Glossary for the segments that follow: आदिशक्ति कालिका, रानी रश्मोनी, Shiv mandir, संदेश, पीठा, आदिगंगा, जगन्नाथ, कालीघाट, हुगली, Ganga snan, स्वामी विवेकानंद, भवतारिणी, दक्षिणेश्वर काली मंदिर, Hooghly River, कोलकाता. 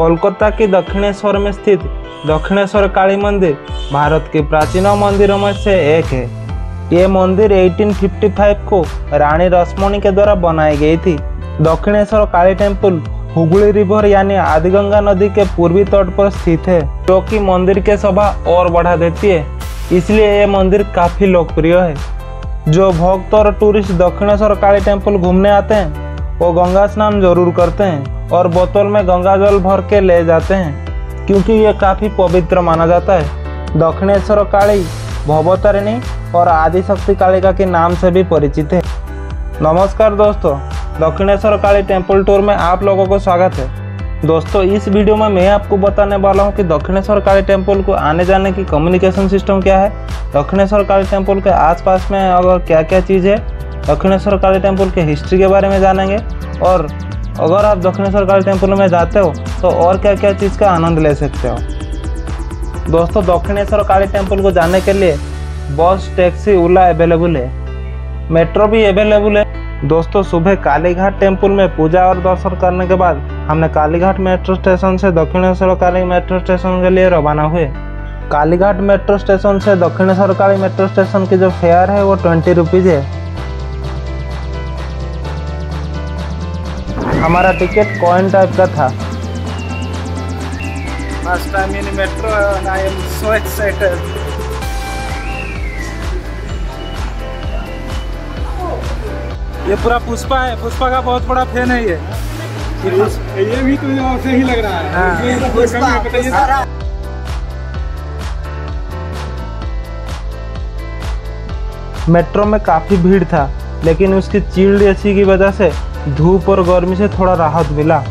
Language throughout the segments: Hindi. कोलकाता के दक्षिणेश्वर में स्थित दक्षिणेश्वर काली मंदिर भारत के प्राचीन मंदिरों में से एक है। ये मंदिर 1855 को रानी रश्मोनी के द्वारा बनाई गई थी। दक्षिणेश्वर काली टेम्पल हुगली रिवर यानी आदिगंगा नदी के पूर्वी तट पर स्थित है, जो कि मंदिर के शोभा और बढ़ा देती है। इसलिए ये मंदिर काफ़ी लोकप्रिय है। जो भक्त और टूरिस्ट दक्षिणेश्वर काली टेम्पल घूमने आते हैं वो गंगा स्नान जरूर करते हैं और बोतल में गंगा जल भर के ले जाते हैं, क्योंकि ये काफ़ी पवित्र माना जाता है। दक्षिणेश्वर काली भवतारिणी और आदिशक्ति कालिका के नाम से भी परिचित है। नमस्कार दोस्तों, दक्षिणेश्वर काली टेम्पल टूर में आप लोगों को स्वागत है। दोस्तों, इस वीडियो में मैं आपको बताने वाला हूं कि दक्षिणेश्वर काली टेम्पल को आने जाने की कम्युनिकेशन सिस्टम क्या है, दक्षिणेश्वर काली टेम्पल के आसपास में और क्या क्या चीज़ है, दक्षिणेश्वर काली टेम्पल के हिस्ट्री के बारे में जानेंगे और अगर आप दक्षिणेश्वर काली टेम्पल में जाते हो तो और क्या क्या चीज़ का आनंद ले सकते हो। दोस्तों, दक्षिणेश्वर काली टेम्पल को जाने के लिए बस, टैक्सी, ओला अवेलेबल है, मेट्रो भी अवेलेबल है। दोस्तों, सुबह कालीघाट टेम्पल में पूजा और दर्शन करने के बाद हमने कालीघाट मेट्रो स्टेशन से दक्षिणेश्वर काली मेट्रो स्टेशन के लिए रवाना हुए। कालीघाट मेट्रो स्टेशन से दक्षिणेश्वर काली मेट्रो स्टेशन की जो फेयर है वो 20 रुपीज़ है। हमारा टिकट कॉइन टाइप का था। First time in metro and I am so excited. ये पूरा पुष्पा है, पुष्पा का बहुत बड़ा फैन है। ये भी तुझे ऐसे ही लग रहा है। हाँ। मेट्रो में काफी भीड़ था, लेकिन उसकी चिल्ड एसी की वजह से धूप और गर्मी से थोड़ा राहत मिला।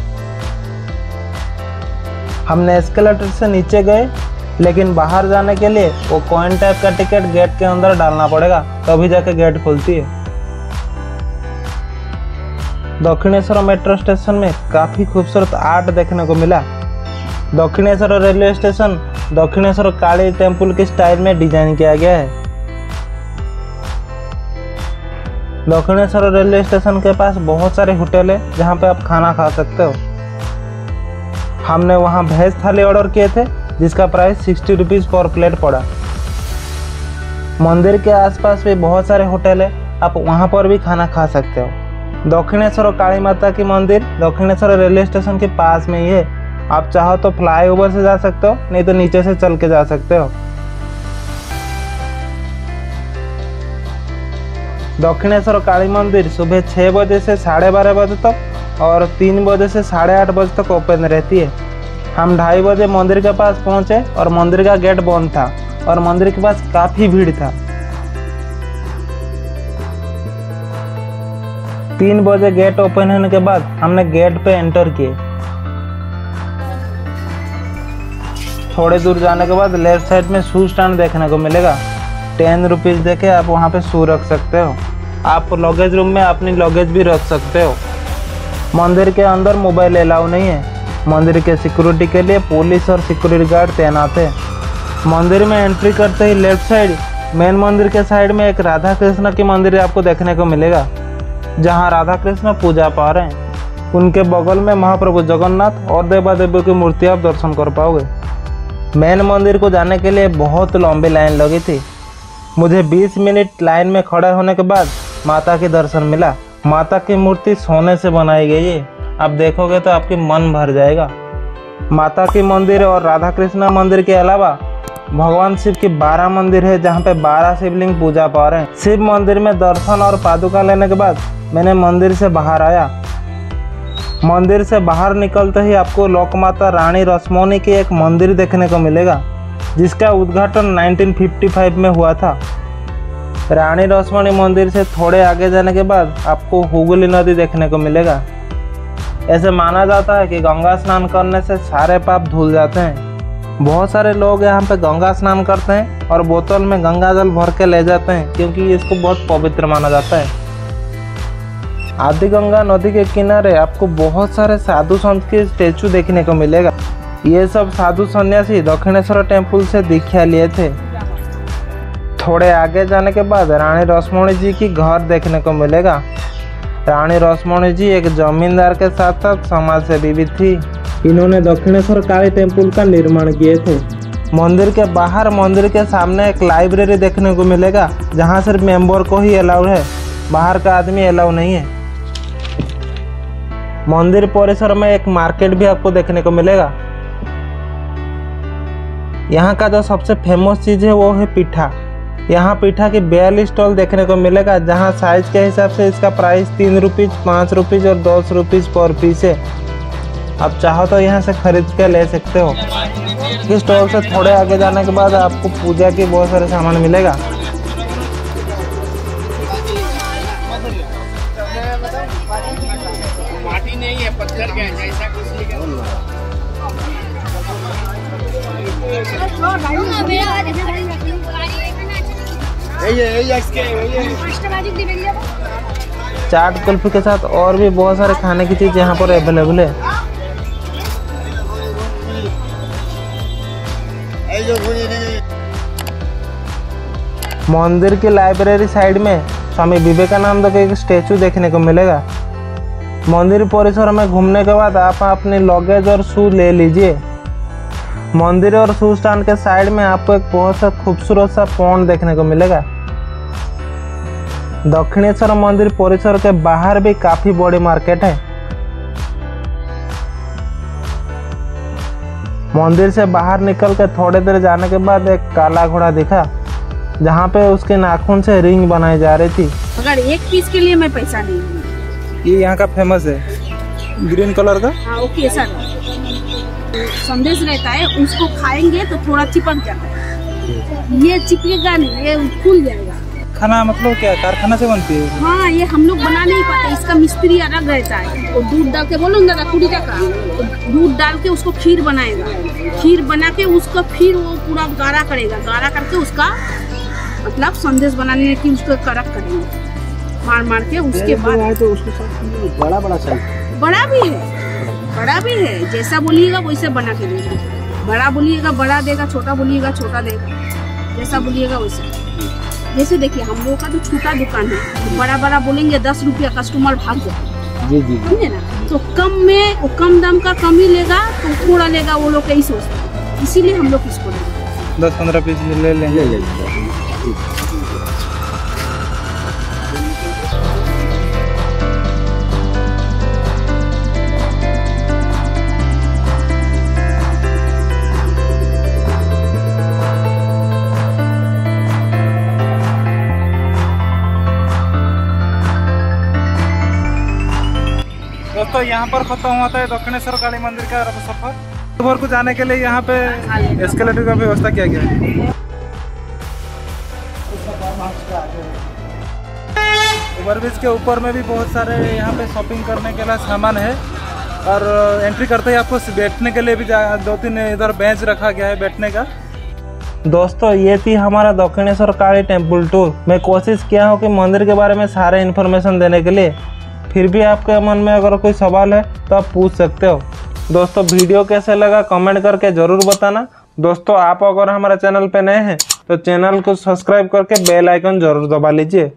हमने एस्केलेटर से नीचे गए, लेकिन बाहर जाने के लिए वो कॉइन टाइप का टिकट गेट के अंदर डालना पड़ेगा, तभी जाके गेट खुलती है। दक्षिणेश्वर मेट्रो स्टेशन में काफ़ी खूबसूरत आर्ट देखने को मिला। Dakshineswar railway station Dakshineswar Kali temple के स्टाइल में डिजाइन किया गया है। दक्षिणेश्वर रेलवे स्टेशन के पास बहुत सारे होटल है जहाँ पे आप खाना खा सकते हो। हमने वहाँ भेज थाली ऑर्डर किए थे, जिसका प्राइस 60 रुपीज़ पर प्लेट पड़ा। मंदिर के आसपास भी बहुत सारे होटल है, आप वहाँ पर भी खाना खा सकते हो। दक्षिणेश्वर काली माता की मंदिर दक्षिणेश्वर रेलवे स्टेशन के पास में ही है। आप चाहो तो फ्लाईओवर से जा सकते हो, नहीं तो नीचे से चल के जा सकते हो। दक्षिणेश्वर काली मंदिर सुबह 6 बजे से 12:30 बजे तक और 3 बजे से 8:30 बजे तक ओपन रहती है। हम 2:30 बजे मंदिर के पास पहुंचे और मंदिर का गेट बंद था और मंदिर के पास काफ़ी भीड़ था। 3 बजे गेट ओपन होने के बाद हमने गेट पे एंटर किए। थोड़े दूर जाने के बाद लेफ्ट साइड में शू स्टैंड देखने को मिलेगा। 10 रुपीज़ देके आप वहाँ पे शू रख सकते हो। आप लगेज रूम में अपनी लगेज भी रख सकते हो। मंदिर के अंदर मोबाइल अलाउ नहीं है। मंदिर के सिक्योरिटी के लिए पुलिस और सिक्योरिटी गार्ड तैनात है। मंदिर में एंट्री करते ही लेफ्ट साइड मेन मंदिर के साइड में एक राधा कृष्ण की मंदिर आपको देखने को मिलेगा, जहाँ राधा कृष्ण पूजा पा रहे हैं। उनके बगल में महाप्रभु जगन्नाथ और देवा देवी की मूर्ति आप दर्शन कर पाओगे। मेन मंदिर को जाने के लिए बहुत लंबी लाइन लगी थी। मुझे 20 मिनट लाइन में खड़े होने के बाद माता के दर्शन मिला। माता की मूर्ति सोने से बनाई गई है, आप देखोगे तो आपके मन भर जाएगा। माता के मंदिर और राधा कृष्णा मंदिर के अलावा भगवान शिव के 12 मंदिर है, जहाँ पे 12 शिवलिंग पूजा पा रहे हैं। शिव मंदिर में दर्शन और पादुका लेने के बाद मैंने मंदिर से बाहर आया। मंदिर से बाहर निकलते ही आपको लोकमाता रानी रश्मोनी की एक मंदिर देखने को मिलेगा, जिसका उद्घाटन 1955 में हुआ था। रानी रश्मोनी मंदिर से थोड़े आगे जाने के बाद आपको हुगली नदी देखने को मिलेगा। ऐसे माना जाता है कि गंगा स्नान करने से सारे पाप धुल जाते हैं। बहुत सारे लोग यहाँ पे गंगा स्नान करते हैं और बोतल में गंगा जल भर के ले जाते हैं, क्योंकि इसको बहुत पवित्र माना जाता है। आदिगंगा नदी के किनारे आपको बहुत सारे साधु संत के स्टैचू देखने को मिलेगा। ये सब साधु सन्यासी दक्षिणेश्वर टेम्पल से दीक्षा लिए थे। थोड़े आगे जाने के बाद रानी रश्मोनी जी की घर देखने को मिलेगा। रानी रश्मोनी जी एक जमींदार के साथ साथ समाजसेवी भी थी। इन्होंने दक्षिणेश्वर काली टेम्पल का निर्माण किए थे। मंदिर के बाहर मंदिर के सामने एक लाइब्रेरी देखने को मिलेगा जहां सिर्फ मेंबर को ही अलाउड है, बाहर का आदमी अलाउ नहीं है। मंदिर परिसर में एक मार्केट भी आपको देखने को मिलेगा। यहाँ का जो सबसे फेमस चीज़ है वो है पीठा। यहाँ पीठा की 42 स्टॉल देखने को मिलेगा जहाँ साइज के हिसाब से इसका प्राइस 3 रुपीज़, 5 रुपीज़ और 10 रुपीज़ पर पीस है। आप चाहो तो यहाँ से खरीद के ले सकते हो। इस स्टॉल से थोड़े आगे जाने के बाद आपको पूजा के बहुत सारे सामान मिलेगा। चाट कुल्फी के साथ और भी बहुत सारे खाने की चीज यहाँ पर अवेलेबल है। मंदिर की लाइब्रेरी साइड में स्वामी विवेकानंद का एक स्टैचू देखने को मिलेगा। मंदिर परिसर में घूमने के बाद आप अपने लगेज और शू ले लीजिए। मंदिर और शू स्टैंड के साइड में आपको एक बहुत सा खूबसूरत सा पॉन्ड देखने को मिलेगा। दक्षिणेश्वर मंदिर परिसर के बाहर भी काफी बड़ी मार्केट है। मंदिर से बाहर निकल के थोड़ी देर जाने के बाद एक काला घोड़ा दिखा जहाँ पे उसके नाखून से रिंग बनाई जा रही थी। अगर एक पीस के लिए मैं पैसा नहीं दूँ। ये यहाँ का फेमस है ग्रीन कलर का। हाँ, ओके सर। संदेश रहता है उसको खाएंगे तो थोड़ा चिपक जाता है, ये चिपकेगा नहीं, ये खुल जाएगा। खाना मतलब क्या कारखाना से बनती है? हाँ, ये हम लोग बना नहीं पाते, इसका मिस्त्री अलग रहता है। और दूध डाल के बोलो ना दादा, कुड़ी का दूध डाल के उसको खीर बनाएगा, खीर बना के उसका फिर वो पूरा गाढ़ा करेगा, गाढ़ा करके उसका मतलब संदेश बनाने की उसको कड़क करेंगे मार मार के। उसके बाद तो उसको बड़ा भी है, बड़ा भी है, जैसा बोलिएगा वैसे बना के देगा। बड़ा बोलिएगा बड़ा देगा, छोटा बोलिएगा छोटा देगा, जैसा बोलिएगा वैसे। जैसे देखिए हम लोगों का तो छोटा दुकान है, तो बड़ा बड़ा बोलेंगे 10 रुपया कस्टमर भाग जाए, समझे ना। तो कम में वो कम दाम का कम ही लेगा, तो थोड़ा लेगा वो लोग कहीं सोचते, इसीलिए हम लोग इसको 10-15 पीस ले लेंगे। तो यहाँ पर खत्म होता है दक्षिणेश्वर काली मंदिर का सफर। सुबह को जाने के लिए यहाँ पे एस्केलेटर का व्यवस्था किया गया है। ओवरब्रिज के ऊपर में भी बहुत सारे यहाँ पे शॉपिंग करने के लिए सामान है। और एंट्री करते ही आपको बैठने के लिए भी 2-3 इधर बेंच रखा गया है बैठने का। दोस्तों, ये थी हमारा दक्षिणेश्वर काली टेम्पल टूर। मैं कोशिश किया हूँ कि मंदिर के बारे में सारे इन्फॉर्मेशन देने के लिए। फिर भी आपके मन में अगर कोई सवाल है तो आप पूछ सकते हो। दोस्तों, वीडियो कैसे लगा कमेंट करके ज़रूर बताना। दोस्तों, आप अगर हमारे चैनल पर नए हैं तो चैनल को सब्सक्राइब करके बेल आइकन जरूर दबा लीजिए।